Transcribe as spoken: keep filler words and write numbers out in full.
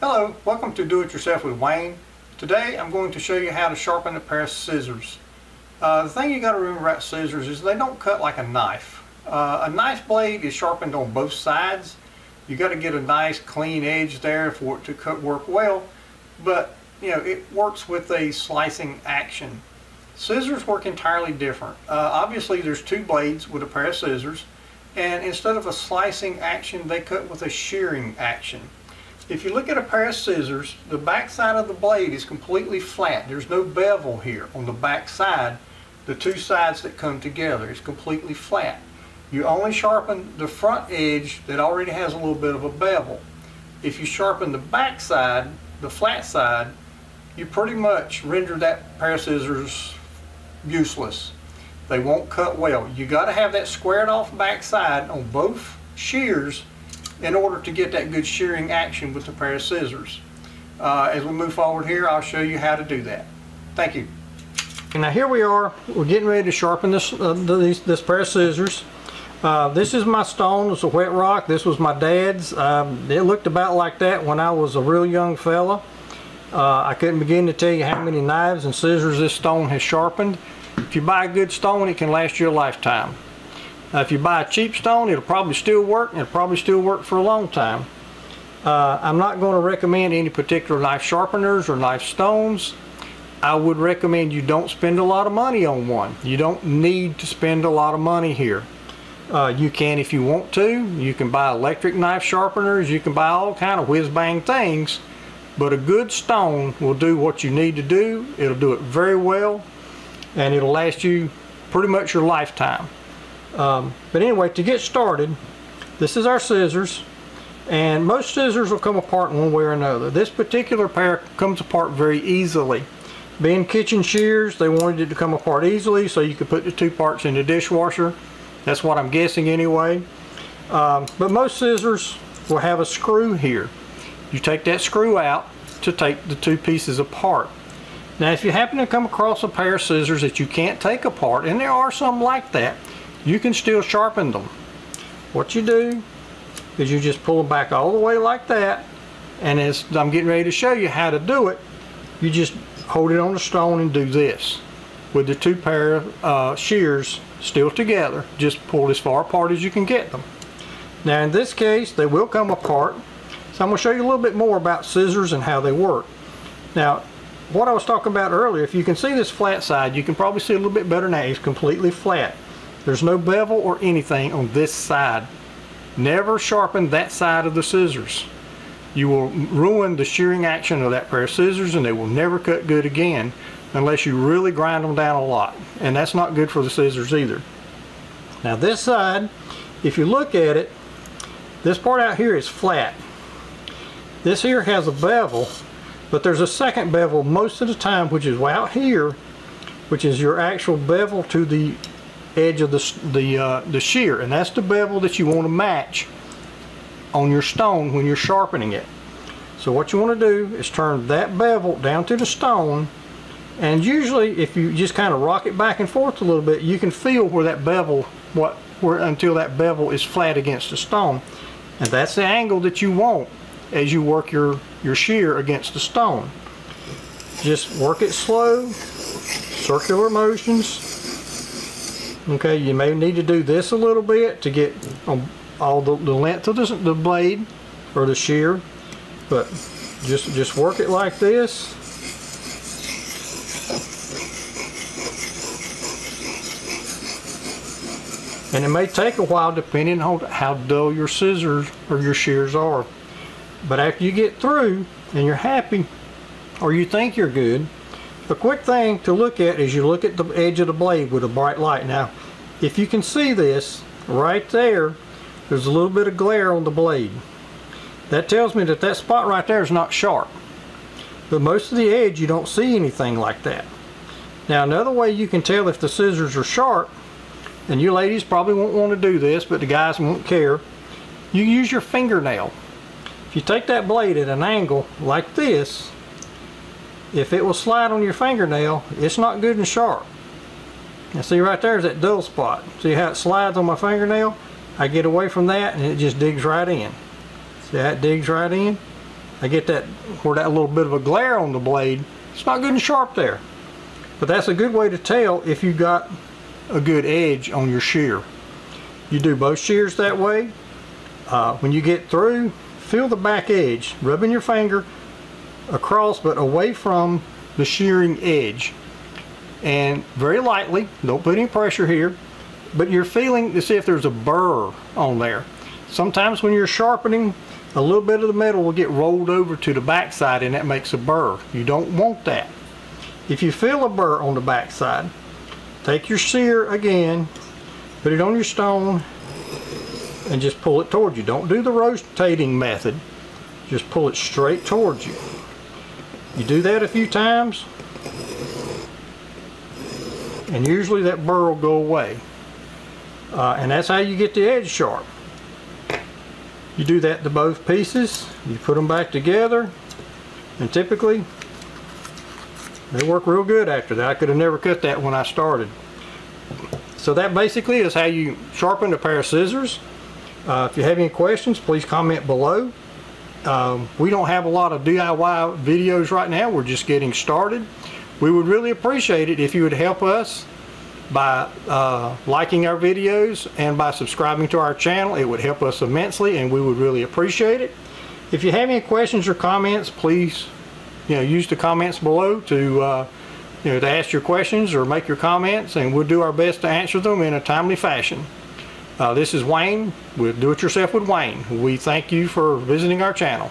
Hello, welcome to Do It Yourself with Wayne. Today I'm going to show you how to sharpen a pair of scissors. Uh, the thing you got to remember about scissors is they don't cut like a knife. Uh, a knife blade is sharpened on both sides. You got to get a nice clean edge there for it to cut, work well, but you know it works with a slicing action. Scissors work entirely different. Uh, obviously there's two blades with a pair of scissors, and instead of a slicing action they cut with a shearing action. If you look at a pair of scissors, the back side of the blade is completely flat. There's no bevel here on the back side. The two sides that come together is completely flat. You only sharpen the front edge that already has a little bit of a bevel. If you sharpen the back side, the flat side, you pretty much render that pair of scissors useless. They won't cut well. You got to have that squared off back side on both shears in order to get that good shearing action with a pair of scissors. Uh, as we move forward here, I'll show you how to do that. Thank you. And now here we are, we're getting ready to sharpen this, uh, these, this pair of scissors. Uh, this is my stone, it's a wet rock. This was my dad's. Um, it looked about like that when I was a real young fella. Uh, I couldn't begin to tell you how many knives and scissors this stone has sharpened. If you buy a good stone, it can last you a lifetime. Uh, if you buy a cheap stone, it'll probably still work, and it'll probably still work for a long time. Uh, I'm not going to recommend any particular knife sharpeners or knife stones. I would recommend you don't spend a lot of money on one. You don't need to spend a lot of money here. Uh, you can if you want to. You can buy electric knife sharpeners. You can buy all kind of whiz-bang things. But a good stone will do what you need to do. It'll do it very well, and it'll last you pretty much your lifetime. Um, but anyway, to get started, this is our scissors, and most scissors will come apart one way or another. This particular pair comes apart very easily. Being kitchen shears, they wanted it to come apart easily so you could put the two parts in the dishwasher. That's what I'm guessing anyway. Um, but most scissors will have a screw here. You take that screw out to take the two pieces apart. Now if you happen to come across a pair of scissors that you can't take apart, and there are some like that, you can still sharpen them. What you do is you just pull them back all the way like that, and as I'm getting ready to show you how to do it, you just hold it on the stone and do this with the two pair of uh, shears still together. Just pull as far apart as you can get them. Now in this case they will come apart, so I'm going to show you a little bit more about scissors and how they work. Now what I was talking about earlier, if you can see this flat side, you can probably see a little bit better now. It's completely flat. There's no bevel or anything on this side. Never sharpen that side of the scissors. You will ruin the shearing action of that pair of scissors, and they will never cut good again unless you really grind them down a lot. And that's not good for the scissors either. Now this side, if you look at it, this part out here is flat. This here has a bevel, but there's a second bevel most of the time, which is out here, which is your actual bevel to the edge of the, the, uh, the shear, and that's the bevel that you want to match on your stone when you're sharpening it. So what you want to do is turn that bevel down to the stone, and usually if you just kind of rock it back and forth a little bit, you can feel where that bevel, what, where until that bevel is flat against the stone, and that's the angle that you want as you work your, your shear against the stone. Just work it slow, circular motions. Okay, you may need to do this a little bit to get on all the, the length of the, the blade or the shear, but just just work it like this. And it may take a while depending on how dull your scissors or your shears are. But after you get through and you're happy, or you think you're good, a quick thing to look at is you look at the edge of the blade with a bright light. Now, if you can see this right there, there's a little bit of glare on the blade. That tells me that that spot right there is not sharp. But most of the edge, you don't see anything like that. Now, another way you can tell if the scissors are sharp, and you ladies probably won't want to do this, but the guys won't care, you use your fingernail. If you take that blade at an angle like this, if it will slide on your fingernail, it's not good and sharp. Now see right there is that dull spot. See how it slides on my fingernail? I get away from that and it just digs right in. See how it digs right in? I get that where that little bit of a glare on the blade, it's not good and sharp there. But that's a good way to tell if you got a good edge on your shear. You do both shears that way. Uh, when you get through, feel the back edge, rubbing your finger across but away from the shearing edge, and very lightly, don't put any pressure here, but you're feeling to see if there's a burr on there. Sometimes when you're sharpening, a little bit of the metal will get rolled over to the back side and that makes a burr. You don't want that. If you feel a burr on the back side, take your sear again, put it on your stone, and just pull it towards you. Don't do the rotating method. Just pull it straight towards you. You do that a few times, and usually that burr will go away. Uh, and that's how you get the edge sharp. You do that to both pieces. You put them back together, and typically they work real good after that. I could have never cut that when I started. So that basically is how you sharpen a pair of scissors. Uh, if you have any questions, please comment below. Um, we don't have a lot of D I Y videos right now. We're just getting started. We would really appreciate it if you would help us by uh, liking our videos and by subscribing to our channel. It would help us immensely and we would really appreciate it. If you have any questions or comments, please you know, use the comments below to uh, you know, to ask your questions or make your comments, and we'll do our best to answer them in a timely fashion. Uh, this is Wayne with Do It Yourself with Wayne. We thank you for visiting our channel.